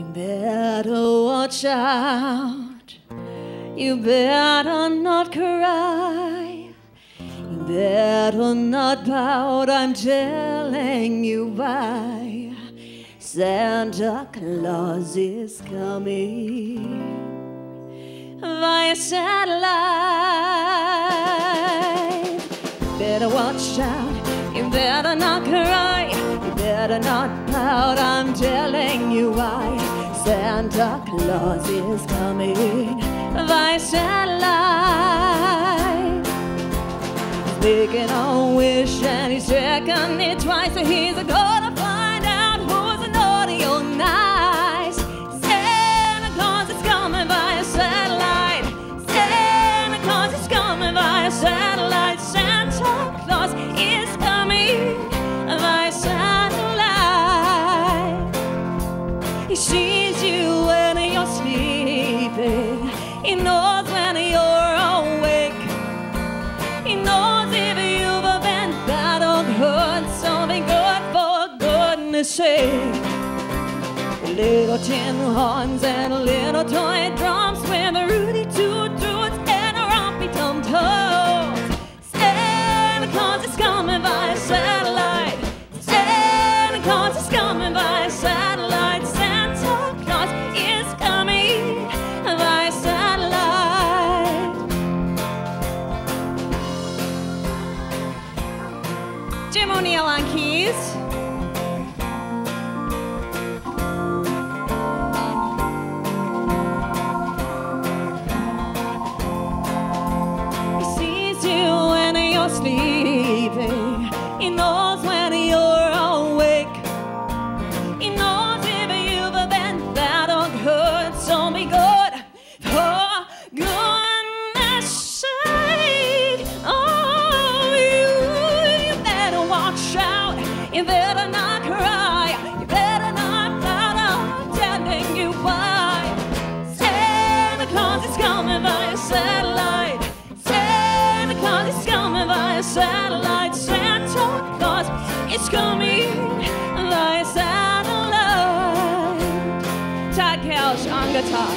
You better watch out. You better not cry. You better not pout. I'm telling you why. Santa Claus is coming via satellite. Better watch out. You better not cry. You better not pout. I'm telling you why. Santa Claus is coming by satellite. He's making a wish and he's checking it twice, so he's gonna find out who's naughty or nice. Santa Claus is coming by satellite. Santa Claus is coming by satellite. Santa Claus is coming by satellite. He sees you when you're sleeping. He knows when you're awake. He knows if you've been bad or good, something good for goodness sake. Little tin horns and little toy drums with a Rudy Toots and a rompy tum-tum. Santa Claus is coming by satellite. Santa Claus is coming by satellite. Santa Claus is coming by satellite. Jim O'Neill on keys. He sees you when you're sleeping. He knows when you're awake. He knows if you've been bad or good, so be good for goodness sake. Oh, you better watch out. You better not cry. You better not pout. I'm telling you why. Santa Claus is coming by satellite. Santa Claus is coming by satellite. Santa Claus is coming by satellite. Todd Kelsch on guitar.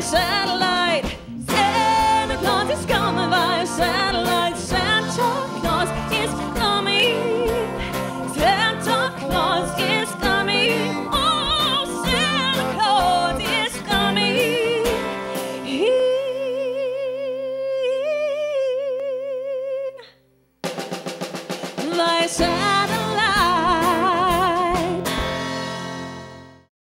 Satellite. Santa Claus is coming by satellite. Santa Claus is coming. Santa Claus is coming. Oh, Santa Claus is coming. By satellite.